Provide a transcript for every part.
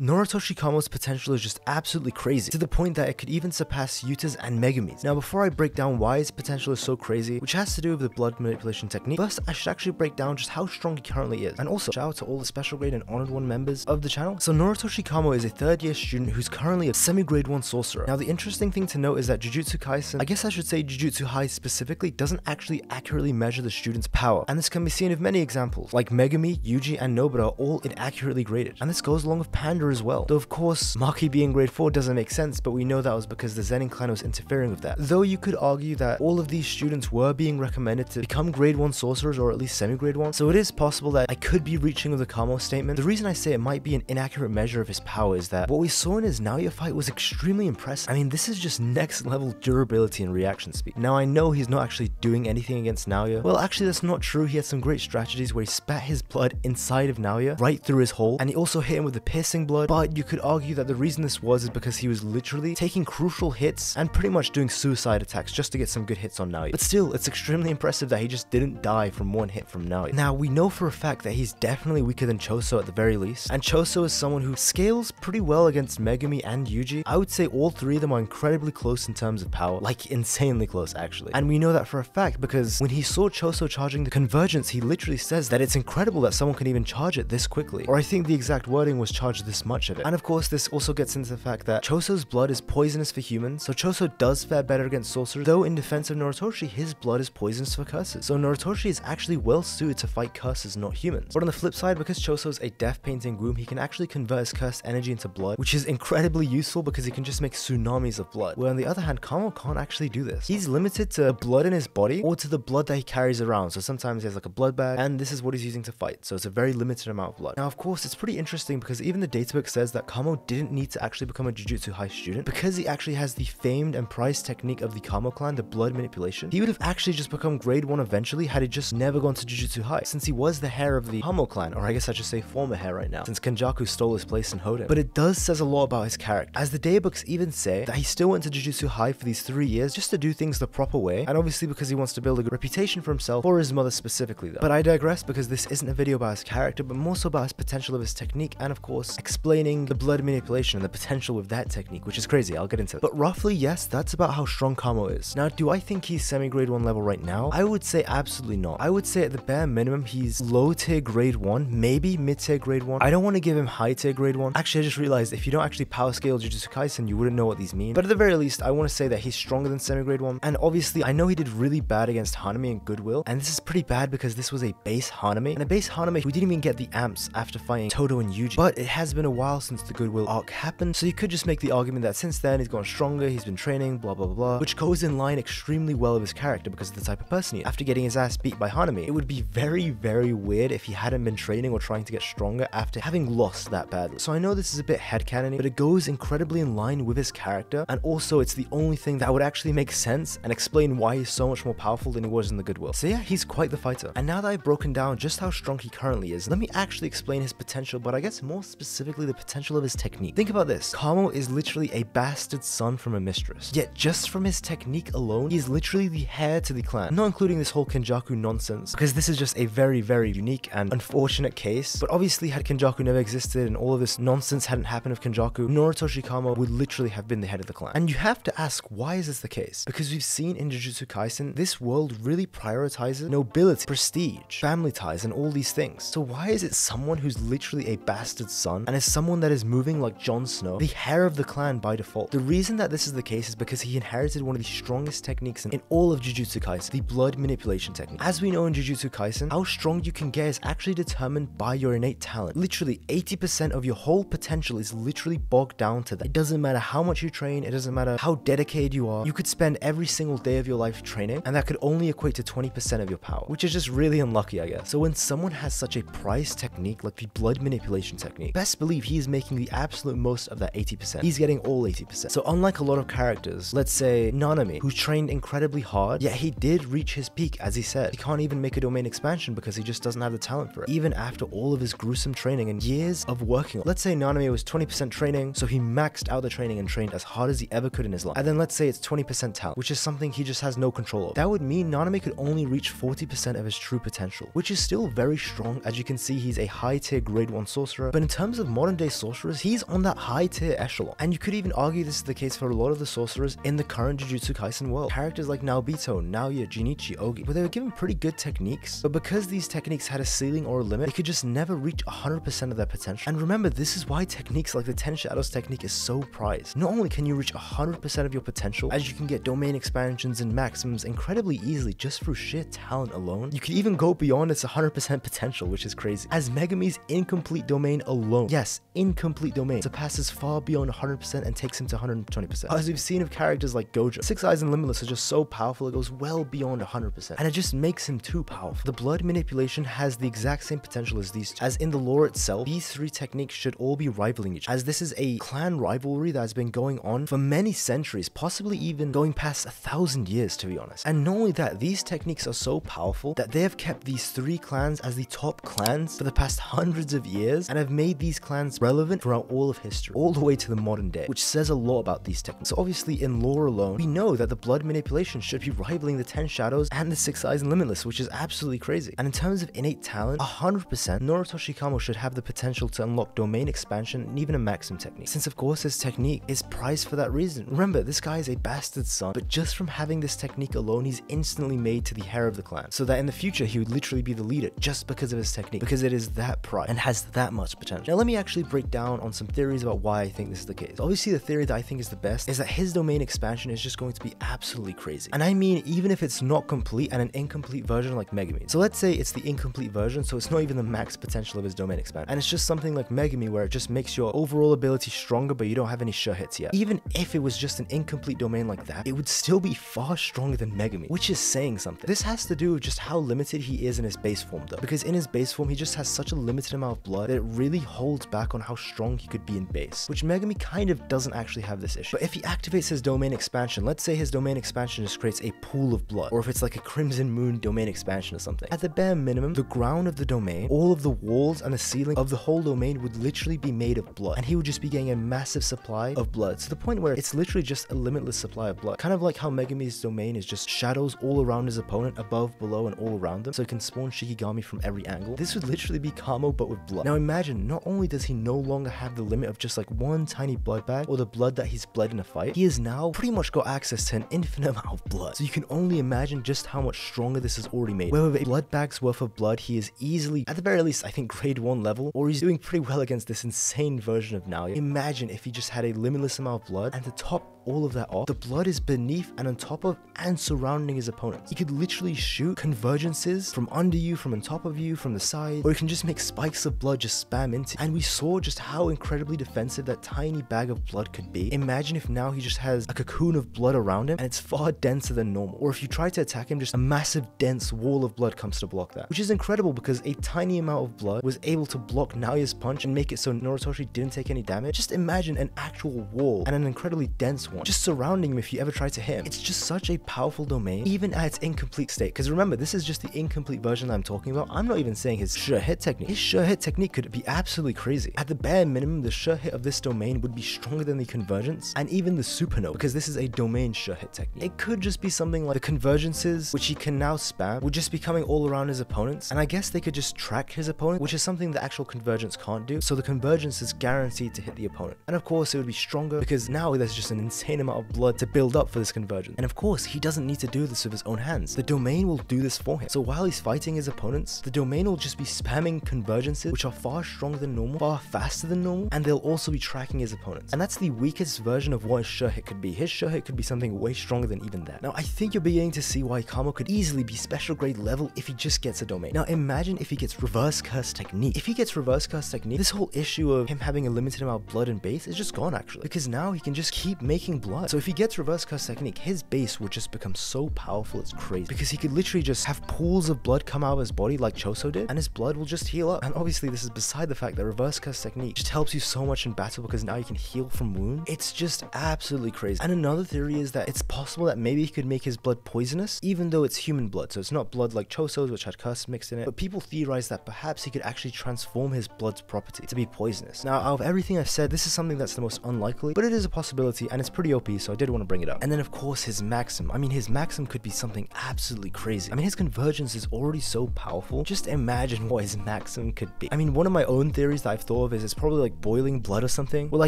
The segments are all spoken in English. Noritoshi Kamo's potential is just absolutely crazy, to the point that it could even surpass Yuta's and Megumi's. Now before I break down why his potential is so crazy, which has to do with the blood manipulation technique, first I should actually break down just how strong he currently is, and also shout out to all the special grade and honored one members of the channel. So Noritoshi Kamo is a third year student who's currently a semi-grade 1 sorcerer. Now the interesting thing to note is that Jujutsu Kaisen, I guess I should say Jujutsu High specifically, doesn't actually accurately measure the student's power, and this can be seen in many examples, like Megumi, Yuji, and Nobara are all inaccurately graded, and this goes along with Panda as well. Though of course, Maki being grade 4 doesn't make sense, but we know that was because the Zenin clan was interfering with that. Though you could argue that all of these students were being recommended to become grade 1 sorcerers or at least semi-grade 1, so it is possible that I could be reaching with the Kamo statement. The reason I say it might be an inaccurate measure of his power is that what we saw in his Naoya fight was extremely impressive. I mean, this is just next level durability and reaction speed. Now I know he's not actually doing anything against Naoya. Well actually that's not true, he had some great strategies where he spat his blood inside of Naoya, right through his hole, and he also hit him with the piercing blood, but you could argue that the reason this was is because he was literally taking crucial hits and pretty much doing suicide attacks just to get some good hits on Naoya. But still, it's extremely impressive that he just didn't die from one hit from Naoya. Now, we know for a fact that he's definitely weaker than Choso at the very least, and Choso is someone who scales pretty well against Megumi and Yuji. I would say all three of them are incredibly close in terms of power, like insanely close actually. And we know that for a fact because when he saw Choso charging the Convergence, he literally says that it's incredible that someone can even charge it this quickly. Or I think the exact wording was charge this much of it. And of course, this also gets into the fact that Choso's blood is poisonous for humans, so Choso does fare better against sorcerers, though in defense of Noritoshi, his blood is poisonous for curses. So Noritoshi is actually well suited to fight curses, not humans. But on the flip side, because Choso's a death painting womb, he can actually convert his cursed energy into blood, which is incredibly useful because he can just make tsunamis of blood. Where on the other hand, Kamo can't actually do this. He's limited to blood in his body or to the blood that he carries around. So sometimes he has like a blood bag, and this is what he's using to fight. So it's a very limited amount of blood. Now, of course, it's pretty interesting because even the datebook says that Kamo didn't need to actually become a Jujutsu High student because he actually has the famed and prized technique of the Kamo clan, the blood manipulation. He would have actually just become grade 1 eventually had he just never gone to Jujutsu High, since he was the heir of the Kamo clan, or I guess I should say former heir right now, since Kenjaku stole his place in Hotei. But it does says a lot about his character, as the datebooks even say that he still went to Jujutsu High for these 3 years just to do things the proper way, and obviously because he wants to build a good reputation for himself, or his mother specifically though. But I digress because this isn't a video about his character, but more so about his potential of his technique, and of course explaining the blood manipulation and the potential with that technique, which is crazy. I'll get into it. But roughly, yes, that's about how strong Kamo is. Now, do I think he's semi-grade 1 level right now? I would say absolutely not. I would say at the bare minimum, he's low tier grade 1, maybe mid tier grade 1. I don't want to give him high tier grade 1. Actually, I just realized if you don't actually power scale Jujutsu Kaisen, you wouldn't know what these mean. But at the very least, I want to say that he's stronger than semi-grade 1. And obviously, I know he did really bad against Hanami and Goodwill. And this is pretty bad because this was a base Hanami. And a base Hanami, we didn't even get the amps after fighting Todo and Yuji. But it has been a while since the Goodwill arc happened, so you could just make the argument that since then he's gotten stronger, he's been training, blah blah blah, which goes in line extremely well with his character because of the type of person he is. After getting his ass beat by Hanami, it would be very, very weird if he hadn't been training or trying to get stronger after having lost that badly. So I know this is a bit headcanony, but it goes incredibly in line with his character, and also it's the only thing that would actually make sense and explain why he's so much more powerful than he was in the Goodwill. So yeah, he's quite the fighter. And now that I've broken down just how strong he currently is, let me actually explain his potential, but I guess more specifically the potential of his technique. Think about this. Kamo is literally a bastard son from a mistress. Yet just from his technique alone, he is literally the heir to the clan. Not including this whole Kenjaku nonsense, because this is just a very, very unique and unfortunate case. But obviously, had Kenjaku never existed and all of this nonsense hadn't happened of Kenjaku, Noritoshi Kamo would literally have been the head of the clan. And you have to ask, why is this the case? Because we've seen in Jujutsu Kaisen, this world really prioritizes nobility, prestige, family ties, and all these things. So why is it someone who's literally a bastard son, and is someone that is moving like Jon Snow, the heir of the clan by default? The reason that this is the case is because he inherited one of the strongest techniques in all of Jujutsu Kaisen, the blood manipulation technique. As we know in Jujutsu Kaisen, how strong you can get is actually determined by your innate talent. Literally 80% of your whole potential is literally bogged down to that. It doesn't matter how much you train, it doesn't matter how dedicated you are, you could spend every single day of your life training, and that could only equate to 20% of your power, which is just really unlucky, I guess. So when someone has such a prized technique like the blood manipulation technique, best believe he is making the absolute most of that 80%. He's getting all 80%. So unlike a lot of characters, let's say Nanami, who trained incredibly hard, yet he did reach his peak, as he said. He can't even make a domain expansion because he just doesn't have the talent for it, even after all of his gruesome training and years of working on it. Let's say Nanami was 20% training, so he maxed out the training and trained as hard as he ever could in his life. And then let's say it's 20% talent, which is something he just has no control of. That would mean Nanami could only reach 40% of his true potential, which is still very strong. As you can see, he's a high tier grade 1 sorcerer, but in terms of modern modern-day sorcerers, he's on that high-tier echelon. And you could even argue this is the case for a lot of the sorcerers in the current Jujutsu Kaisen world. Characters like Naobito, Naoya, Junichi, Ogi, where they were given pretty good techniques, but because these techniques had a ceiling or a limit, they could just never reach 100% of their potential. And remember, this is why techniques like the Ten Shadows technique is so prized. Not only can you reach 100% of your potential, as you can get domain expansions and maximums incredibly easily just through sheer talent alone, you can even go beyond its 100% potential, which is crazy, as Megumi's incomplete domain alone, yes, incomplete domain, surpasses far beyond 100% and takes him to 120%. As we've seen of characters like Gojo, Six Eyes and Limitless are just so powerful it goes well beyond 100%, and it just makes him too powerful. The Blood Manipulation has the exact same potential as these two, as in the lore itself, these three techniques should all be rivaling each other, as this is a clan rivalry that has been going on for many centuries, possibly even going past 1,000 years to be honest. And not only that, these techniques are so powerful that they have kept these three clans as the top clans for the past hundreds of years and have made these clans relevant throughout all of history, all the way to the modern day, which says a lot about these techniques. So obviously in lore alone, we know that the Blood Manipulation should be rivaling the Ten Shadows and the Six Eyes and Limitless, which is absolutely crazy. And in terms of innate talent, 100%, Noritoshi Kamo should have the potential to unlock domain expansion and even a maxim technique, since of course his technique is prized for that reason. Remember, this guy is a bastard son, but just from having this technique alone, he's instantly made to the heir of the clan, so that in the future he would literally be the leader just because of his technique, because it is that prized and has that much potential. Now let me actually break down on some theories about why I think this is the case. Obviously the theory that I think is the best is that his domain expansion is just going to be absolutely crazy, and I mean even if it's not complete and an incomplete version like Megumi. So let's say it's the incomplete version, so it's not even the max potential of his domain expansion, and it's just something like Megumi where it just makes your overall ability stronger but you don't have any sure hits yet. Even if it was just an incomplete domain like that, it would still be far stronger than Megumi, which is saying something. This has to do with just how limited he is in his base form though, because in his base form he just has such a limited amount of blood that it really holds back on how strong he could be in base, which Megumi kind of doesn't actually have this issue. But if he activates his domain expansion, let's say his domain expansion just creates a pool of blood, or if it's like a Crimson Moon domain expansion or something, at the bare minimum, the ground of the domain, all of the walls and the ceiling of the whole domain would literally be made of blood, and he would just be getting a massive supply of blood to the point where it's literally just a limitless supply of blood, kind of like how Megumi's domain is just shadows all around his opponent, above, below, and all around him, so he can spawn Shikigami from every angle. This would literally be Kamo but with blood. Now imagine, not only does he no longer have the limit of just like one tiny blood bag or the blood that he's bled in a fight, he has now pretty much got access to an infinite amount of blood. So you can only imagine just how much stronger this is already made. Where with a blood bag's worth of blood, he is easily, at the very least, I think grade 1 level, or he's doing pretty well against this insane version of Naoya. Imagine if he just had a limitless amount of blood, and to top all of that off, the blood is beneath and on top of and surrounding his opponents. He could literally shoot convergences from under you, from on top of you, from the side, or he can just make spikes of blood just spam into. And we saw just how incredibly defensive that tiny bag of blood could be. Imagine if now he just has a cocoon of blood around him and it's far denser than normal. Or if you try to attack him, just a massive dense wall of blood comes to block that. Which is incredible because a tiny amount of blood was able to block Naoya's punch and make it so Noritoshi didn't take any damage. Just imagine an actual wall and an incredibly dense one just surrounding him if you ever try to hit him. It's just such a powerful domain, even at its incomplete state. Because remember, this is just the incomplete version that I'm talking about. I'm not even saying his sure hit technique. His sure hit technique could be absolutely crazy. At the bare minimum, the sure hit of this domain would be stronger than the Convergence and even the Supernova, because this is a domain sure hit technique. It could just be something like the Convergences, which he can now spam, would just be coming all around his opponents. And I guess they could just track his opponent, which is something the actual Convergence can't do. So the Convergence is guaranteed to hit the opponent. And of course, it would be stronger because now there's just an insane amount of blood to build up for this Convergence. And of course, he doesn't need to do this with his own hands. The domain will do this for him. So while he's fighting his opponents, the domain will just be spamming Convergences, which are far stronger than normal, far faster than normal, and they'll also be tracking his opponents. And that's the weakest version of what his sure hit could be. His sure hit could be something way stronger than even that. Now, I think you're beginning to see why Kamo could easily be special grade level if he just gets a domain. Now, imagine if he gets reverse curse technique. If he gets reverse curse technique, this whole issue of him having a limited amount of blood in base is just gone actually, because now he can just keep making blood. So if he gets reverse curse technique, his base would just become so powerful it's crazy, because he could literally just have pools of blood come out of his body like Choso did, and his blood will just heal up. And obviously this is beside the fact that reverse curse technique just helps you so much in battle because now you can heal from wounds. It's just absolutely crazy. And another theory is that it's possible that maybe he could make his blood poisonous, even though it's human blood, so it's not blood like Choso's which had curse mixed in it, but people theorize that perhaps he could actually transform his blood's property to be poisonous. Now, out of everything I've said, this is something that's the most unlikely, but it is a possibility and it's pretty OP, so I did want to bring it up. And then of course his maxim. I mean, his maxim could be something absolutely crazy. I mean, his Convergence is already so powerful. Just imagine what his maxim could be. I mean, one of my own theories that I've thought of is it's probably like boiling blood or something. Well, I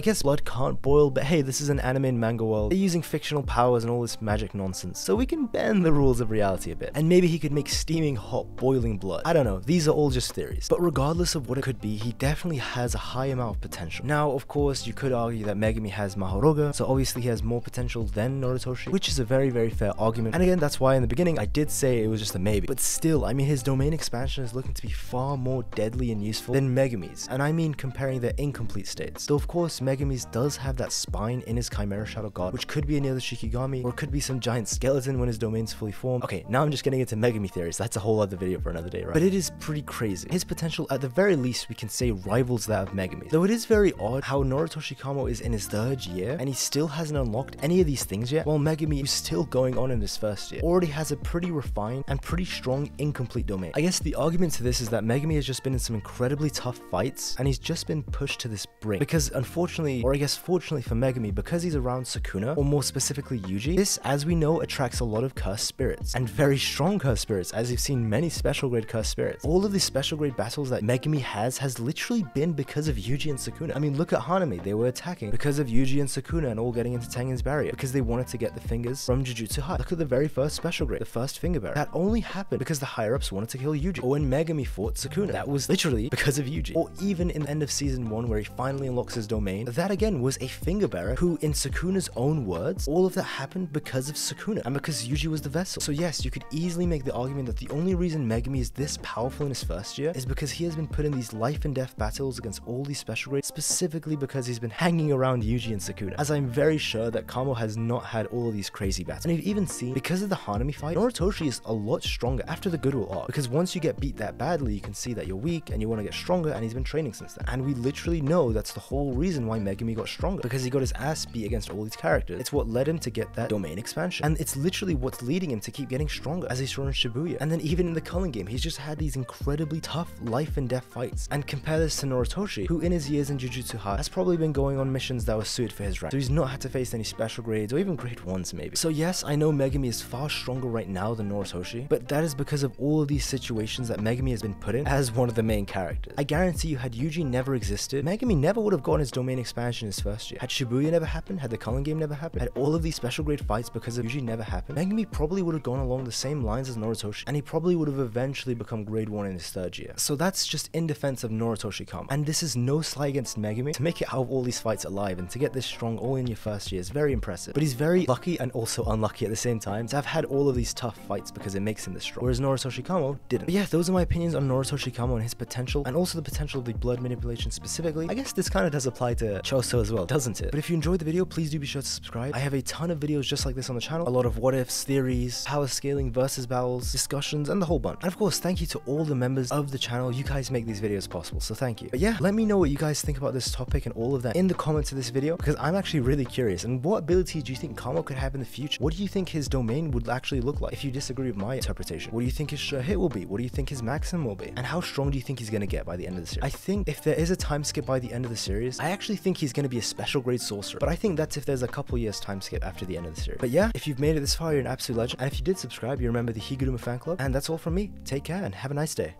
guess blood can't boil, but hey, this is an anime and manga world. They're using fictional powers and all this magic nonsense, so we can bend the rules of reality a bit. And maybe he could make steaming hot boiling blood. I don't know, these are all just theories. But regardless of what it could be, he definitely has a high amount of potential. Now, of course, you could argue that Megumi has Mahoroga, so obviously he has more potential than Noritoshi, which is a very, very fair argument. And again, that's why in the beginning I did say it was just a maybe. But still, I mean, his domain expansion is looking to be far more deadly and useful than Megumi's. And I mean comparing their incomplete states. Though, of course, Megumi's does have that spine in his Chimera Shadow God, which could be another Shikigami, or it could be some giant skeleton when his domain's fully formed. Okay, now I'm just getting into Megumi theories. That's a whole other video for another day, right? But it is pretty crazy. His potential, at the very least, we can say rivals that of Megumi. Though it is very odd how Noritoshi Kamo is in his third year, and he still hasn't unlocked any of these things yet, while Megumi, who's still going on in his first year, already has a pretty refined and pretty strong incomplete domain. I guess the argument to this is that Megumi has just been in some incredibly tough fights, and he's just been pushed to this brink. Because unfortunately, or I guess fortunately for Megumi, because he's around Sukuna, or more specifically Yuji, this, as we know, attracts a lot of cursed spirits, and very strong cursed spirits, as you've seen many special grade cursed spirits. All of the special grade battles that Megumi has literally been because of Yuji and Sukuna. I mean, look at Hanami, they were attacking because of Yuji and Sukuna and all getting into Tengen's barrier because they wanted to get the fingers from Jujutsu High. Look at the very first special grade, the first finger barrier. That only happened because the higher-ups wanted to kill Yuji. Or when Megumi fought Sukuna, that was literally because of Yuji. Or even in the end of season 1 where he finally unlocks his domain, that again was a finger bearer who, in Sukuna's own words, all of that happened because of Sukuna and because Yuji was the vessel. So yes, you could easily make the argument that the only reason Megumi is this powerful in his first year is because he has been put in these life and death battles against all these special grades, specifically because he's been hanging around Yuji and Sukuna, as I'm very sure that Kamo has not had all of these crazy battles. And you've even seen, because of the Hanami fight, Noritoshi is a lot stronger after the Goodwill arc, because once you get beat that badly, you can see that you're weak and you want to get stronger, and he's been training since then. And we literally know that's the whole reason why Megumi got stronger, because he got his ass beat against all these characters. It's what led him to get that domain expansion, and it's literally what's leading him to keep getting stronger, as he saw in Shibuya. And then even in the Culling Game, he's just had these incredibly tough life and death fights. And compare this to Noritoshi, who in his years in Jujutsu High has probably been going on missions that were suited for his rank, so he's not had to face any special grades or even grade 1s maybe. So yes, I know Megumi is far stronger right now than Noritoshi, but that is because of all of these situations that Megumi has been put in as one of the main characters. I guarantee you, had Yuji never existed, Megumi never would have gotten his domain expansion his first year. Had Shibuya never happened, had the Culling Game never happened, had all of these special grade fights because of Yuji never happened, Megumi probably would have gone along the same lines as Noritoshi, and he probably would have eventually become grade 1 in his third year. So that's just in defense of Noritoshi Kamo, and this is no slight against Megumi. To make it out of all these fights alive and to get this strong all in your first year is very impressive, but he's very lucky and also unlucky at the same time to have had all of these tough fights because it makes him this strong, whereas Noritoshi Kamo didn't. But yeah, those are my opinions on Noritoshi Kamo and his potential, and also the potential of the blood manipulation specifically. I guess this kind of does apply to Choso as well, doesn't it? But if you enjoyed the video, please do be sure to subscribe. I have a ton of videos just like this on the channel, a lot of what ifs, theories, power scaling, versus battles, discussions, and the whole bunch. And of course, thank you to all the members of the channel. You guys make these videos possible, so thank you. But yeah, let me know what you guys think about this topic and all of that in the comments of this video, because I'm actually really curious. And what ability do you think Kamo could have in the future? What do you think his domain would actually look like? If you disagree with my interpretation, what do you think his sure hit will be? What do you think his maximum will be? And how strong do you think he's going to get by the end of the series? I think if there is a time skip by the end of the series, I actually think he's going to be a special grade sorcerer, but I think that's if there's a couple years time skip after the end of the series. But yeah, if you've made it this far, you're an absolute legend, and if you did subscribe, you remember the Higuruma fan club, and that's all from me. Take care and have a nice day.